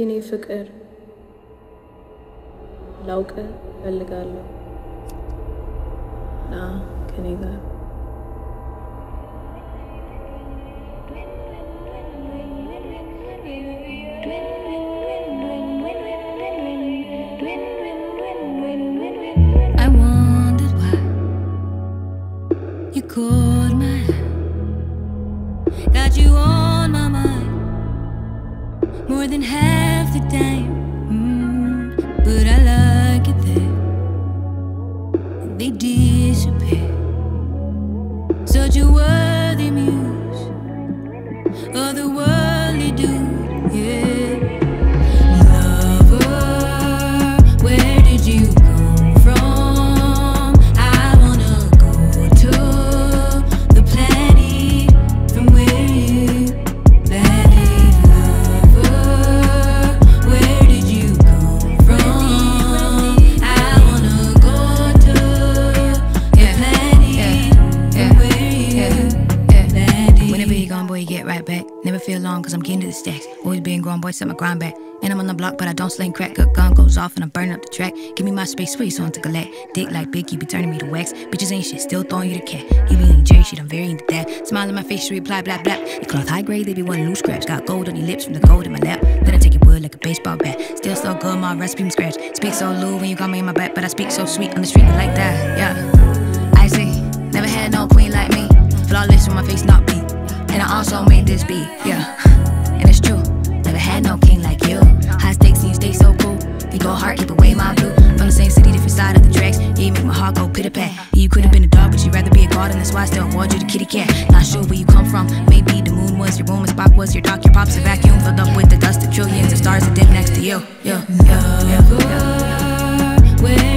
የኔ ፍቅር ላውቀ ፈልጋለሁ ና ከኔ ጋር Caught my eye, got you on my mind, more than half the time. But I like it there, they disappear. Such a worthy muse, otherworldly dude, yeah. Lover, where did you go? Feel long cause I'm getting to the stacks. Always being grown boy, set my grind back. And I'm on the block, but I don't sling crack. A gun goes off and I'm burning up the track. Give me my space, sweet, so I'm to collect. Dick like Big, you be turning me to wax. Bitches ain't shit, still throwing you the cat. He be in J shit, I'm very into that. Smile in my face, she reply, blah, blah. The cloth high grade, they be wanting loose scraps. Got gold on your lips from the gold in my lap. Then I take your wood like a baseball bat. Still so good, my recipe from scratch. Speak so low when you got me in my back, but I speak so sweet on the street like that, yeah. I see, never had no queen like me. Flawless with my face, not beat. And I also made this beat, yeah. And it's true, never had no king like you. High stakes and you stay so cool. You go hard, keep away my blue. From the same city, different side of the tracks. Yeah, you make my heart go pitter-pat. Yeah, you could've been a dog, but you'd rather be a garden. That's why I still award you the kitty cat. Not sure where you come from. Maybe the moon was your room, a spot was your dock. Your pops a vacuum filled up with the dust of trillions of stars that dip next to you, yeah. Where